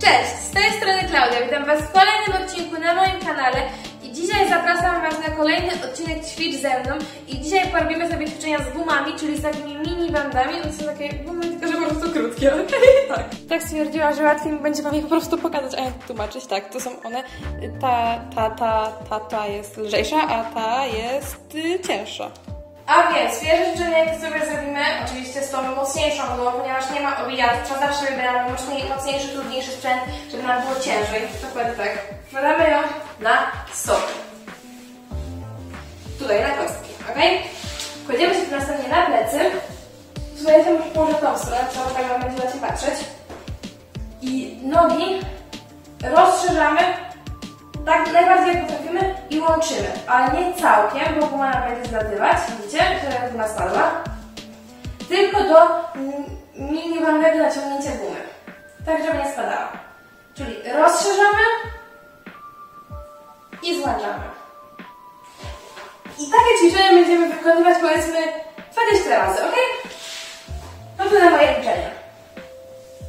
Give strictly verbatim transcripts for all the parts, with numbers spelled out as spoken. Cześć, z tej strony Klaudia, witam Was w kolejnym odcinku na moim kanale i dzisiaj zapraszam Was na kolejny odcinek Ćwicz ze mną i dzisiaj porobimy sobie ćwiczenia z gumami, czyli z takimi mini bandami, one są takie gumy, tylko że po prostu krótkie, okej? Okay? Tak. Tak stwierdziła, że łatwiej mi będzie Wam ich po prostu pokazać, a jak tłumaczyć, tak, to są one, ta, ta, ta, ta, ta jest lżejsza, a ta jest y, cięższa. A więc, pierwsze ćwiczenie, jakie sobie zrobimy, oczywiście z tą mocniejszą głową, ponieważ nie ma obijatka, zawsze wybieramy mocniej, mocniejszy, trudniejszy sprzęt, żeby nam było ciężej. Dokładnie tak. Wkładamy ją na sobie. Tutaj na kostki, ok? Kładziemy się następnie na plecy. Tutaj jestem już położę tą stronę, trzeba tak będzie na Cię patrzeć. I nogi rozszerzamy tak najbardziej jak potrafimy i łączymy, ale nie całkiem, bo guma nam będzie zlatywać, widzicie, która guma spadła, tylko do minimalnego naciągnięcia gumy, tak żeby nie spadała. Czyli rozszerzamy i złączamy. I takie ćwiczenie będziemy wykonywać powiedzmy dwadzieścia razy, ok? No to na moje liczenie.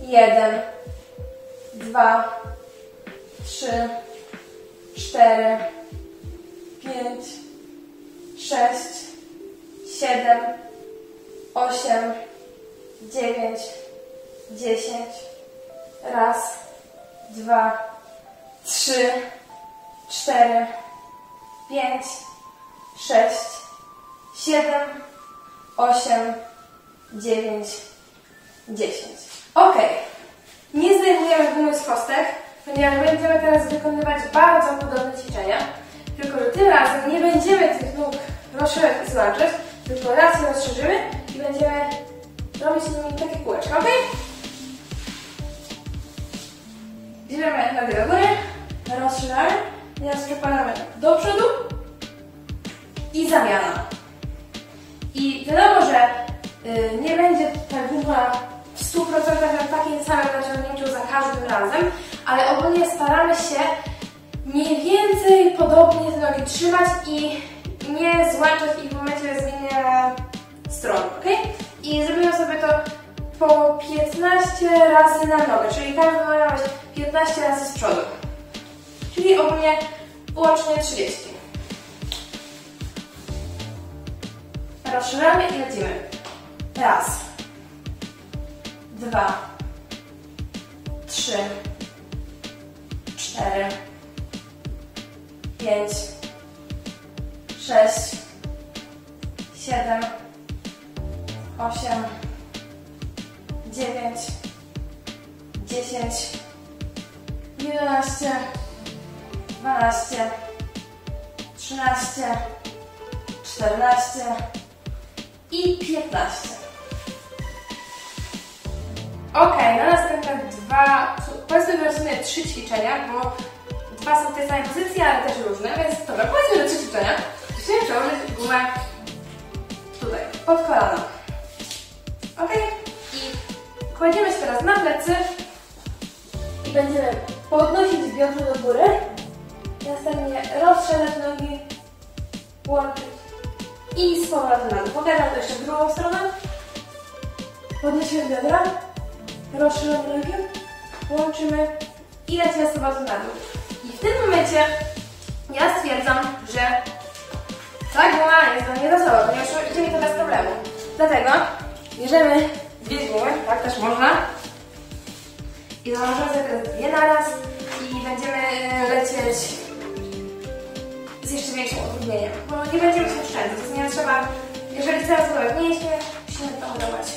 Jeden, dwa, trzy, cztery, pięć, sześć, siedem, osiem, dziewięć, dziesięć, raz, dwa, trzy, cztery, pięć, sześć, siedem, osiem, dziewięć, dziesięć. Ok, nie zdejmujemy gumy z kostek, ponieważ będziemy teraz wykonywać bardzo podobne ćwiczenia, tylko że tym razem nie będziemy tych nóg rozszerzać i złaczać, tylko raz je rozszerzymy i będziemy robić nimi takie kółeczka, ok? Bierzemy nogi do góry, rozszerzamy, teraz przepadamy do przodu i zamiana. I wiadomo, że yy, nie będzie ta guma w stu procentach na takim samym naciągnięciu za każdym razem, ale ogólnie staramy się mniej więcej podobnie te nogi trzymać i nie złączać ich w momencie zmienia stron, ok? I zrobimy sobie to po piętnaście razy na nogę, czyli każdy ma mieć piętnaście razy z przodu, czyli ogólnie łącznie trzydzieści. Rozszerzamy i lecimy. Raz, dwa, trzy, cztery, pięć, sześć, siedem, osiem, dziewięć, dziesięć, jedenaście, dwanaście, trzynaście, czternaście i piętnaście. Ok, na następne dwa, powiedzmy w sumie trzy ćwiczenia, bo dwa są w tej samej pozycji, ale też różne, więc dobra, powiedzmy, że trzy ćwiczenia. Chciałem przełożyć gumę tutaj, pod kolano. Ok, i kładziemy się teraz na plecy i będziemy podnosić biodro do góry, następnie rozszerzać nogi, łączyć i z powrotem na dół. Pokażę to jeszcze w drugą stronę. Podnosimy biodra, rozszerzamy nogi, łączymy i lecimy z powrotem na dół. I w tym momencie ja stwierdzam, że ta guma jest do mnie docelowa, ponieważ idzie mi to bez problemu. Dlatego bierzemy dwie gumy, tak też można, i założymy sobie dwie naraz i będziemy lecieć z jeszcze większym utrudnieniem, bo nie będziemy się oszczędzać, nie trzeba, jeżeli chcemy sobie mięśnie, musimy to udawać.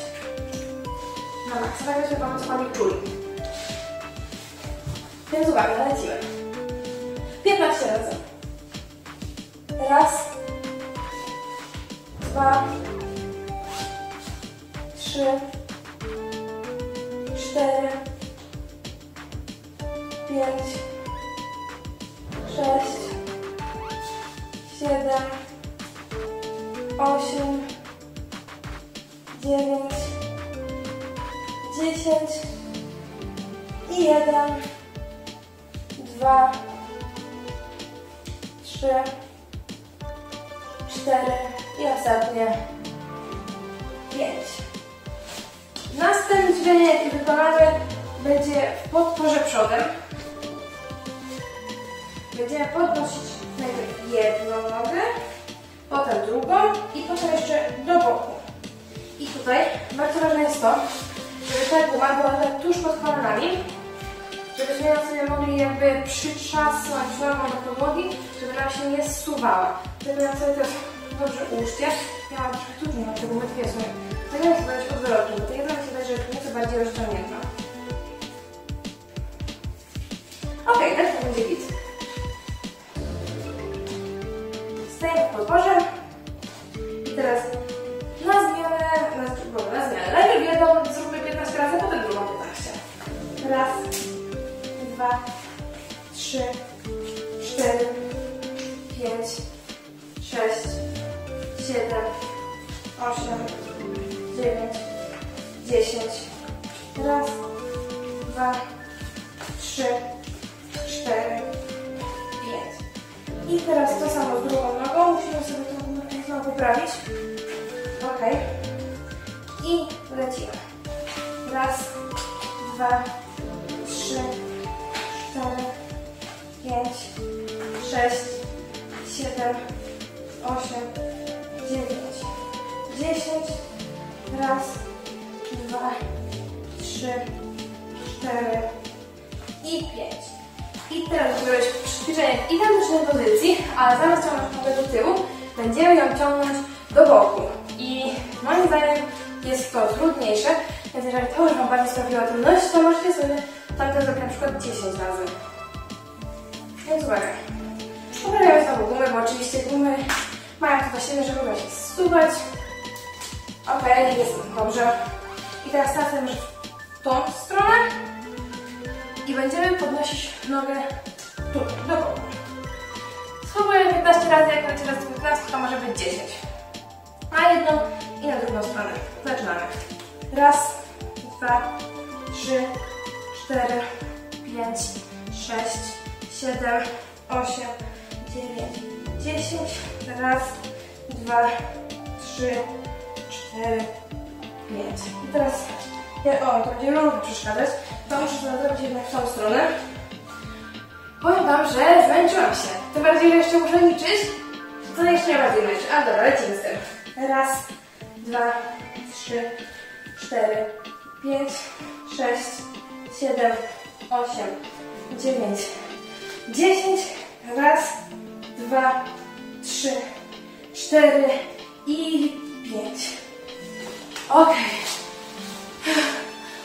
No tak, stawiamy się pomóc pani czuli. Więc uwaga, lecimy. piętnaście razy. Raz, dwa, trzy, cztery, pięć, sześć, siedem, osiem, dziewięć, dziesięć i jeden, dwa, trzy, cztery i ostatnie pięć. Następne ćwiczenie, jakie wykonamy, będzie w podporze przodem. Będziemy podnosić najpierw jedną nogę, potem drugą i potem jeszcze do boku. I tutaj bardzo ważne jest to, żeby ta guma była tak tuż pod kolanami, żebyśmy ją sobie mogli jakby przytrzasnąć nogą do podłogi, żeby nam się nie zsuwała. Żeby nam sobie też dobrze ułóżcie. Ja mam trochę trudniej na te gumy, dwie są. To nie chcę dać odwrotnie, bo to jedno chcę dać, żeby nieco bardziej rozciągnięta. Okej, okay, tak to będzie git. Stajemy w podporze. I teraz na zmianę, na, no, na zmianę. Najpierw jedną zróbmy piętnaście razy, potem drugą piętnaście. Raz, dwa, trzy, cztery, pięć, sześć, siedem, osiem, dziewięć, dziesięć. Raz, dwa, trzy, cztery, pięć. I teraz to samo z drugą nogą. Musimy sobie to znowu poprawić. Ok. I lecimy. Raz, dwa, trzy, cztery, pięć, sześć, siedem, osiem, dziewięć, dziesięć. Raz, dwa, trzy, cztery i pięć. I teraz zrobić ćwiczenie w identycznej pozycji, ale zamiast ciągnąć nogę do tyłu, będziemy ją ciągnąć do boku. I moim zdaniem jest to trudniejsze, więc jeżeli to już Wam bardziej sprawiła trudność, to możecie sobie tamte zrobić na przykład dziesięć razy. Więc uwaga. Poprawiamy znowu gumy, bo oczywiście gumy mają to właściwie, żeby mogła się zsuwać. Okej, jest dobrze. I teraz następnie już w tą stronę. I będziemy podnosić nogę tu, do boku. Spróbujemy piętnaście razy, jak macie razy piętnaście, to może być dziesięć. Na jedną i na drugą stronę. Zaczynamy. Raz, dwa, trzy, cztery, pięć, sześć, siedem, osiem, dziewięć, dziesięć. Raz, dwa, trzy, cztery, pięć. I teraz, o, to będzie mogło przeszkadzać. To muszę to zrobić jednak w tą stronę. Powiem Wam, że zmęczyłam się. Tym bardziej, że jeszcze muszę liczyć, to jeszcze nie bardziej męczy. A dobra, lecimy z tym. Raz, dwa, trzy, cztery, pięć, sześć, siedem, osiem, dziewięć, dziesięć. Raz, dwa, trzy, cztery i pięć. Okej.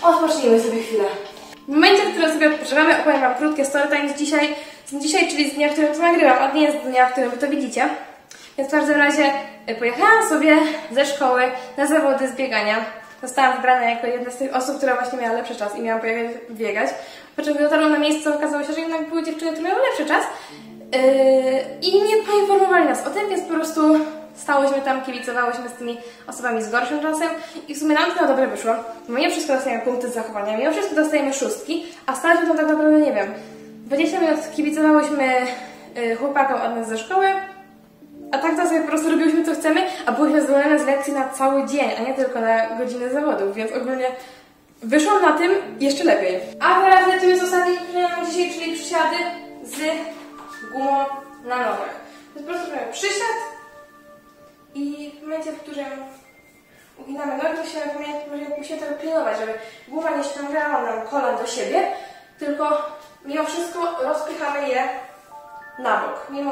Odpocznijmy sobie chwilę. W momencie, w którym sobie odpoczywamy, opowiem Wam krótkie storytime z dzisiaj, z dzisiaj, czyli z dnia, w którym to nagrywam, a nie jest z dnia, w którym Wy to widzicie. Więc w każdym razie pojechałam sobie ze szkoły na zawody z biegania. Zostałam wybrana jako jedna z tych osób, która właśnie miała lepszy czas i miała pojechać biegać. Po czym dotarłam na miejsce, okazało się, że jednak były dziewczyny, które miały lepszy czas yy, i nie poinformowali nas o tym, więc po prostu stałyśmy tam, kibicowałyśmy z tymi osobami z gorszym czasem i w sumie nam to na dobre wyszło. Mimo wszystko dostajemy punkty z zachowania, mimo wszystko dostajemy szóstki, a stałyśmy tam tak naprawdę, nie wiem, dwadzieścia minut kibicowałyśmy chłopakom od nas ze szkoły, a tak to sobie po prostu robiłyśmy co chcemy, a byłyśmy zadowolone z lekcji na cały dzień, a nie tylko na godziny zawodów, więc ogólnie wyszło na tym jeszcze lepiej. A teraz lecimy z ostatnim ćwiczeniem dzisiaj, czyli przysiady z gumą na nogach. Więc po prostu robimy przysiad. I w momencie, w którym uginamy nogi, musimy pamiętać, musimy tego pilnować, żeby głowa nie ściągała nam kolan do siebie, tylko mimo wszystko rozpychamy je na bok. Mimo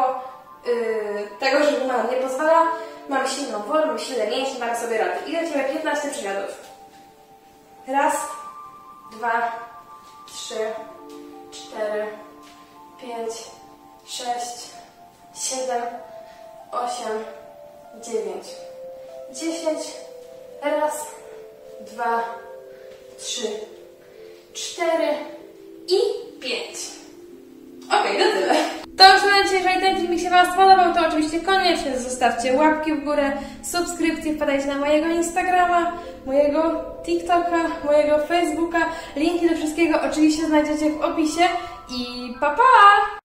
yy, tego, że guma nam nie pozwala, mamy silną wolę, mamy silne mięśnie, mamy sobie radę. I lecimy piętnaście przysiadów. Raz, dwa, trzy, cztery, pięć, sześć, siedem, osiem, dziewięć, dziesięć, raz, dwa, trzy, cztery i pięć. Okej, to tyle. To już na dzisiaj, jeżeli ten filmik się Wam spodobał, to oczywiście koniecznie zostawcie łapki w górę, subskrypcję, wpadajcie na mojego Instagrama, mojego TikToka, mojego Facebooka. Linki do wszystkiego oczywiście znajdziecie w opisie i pa pa!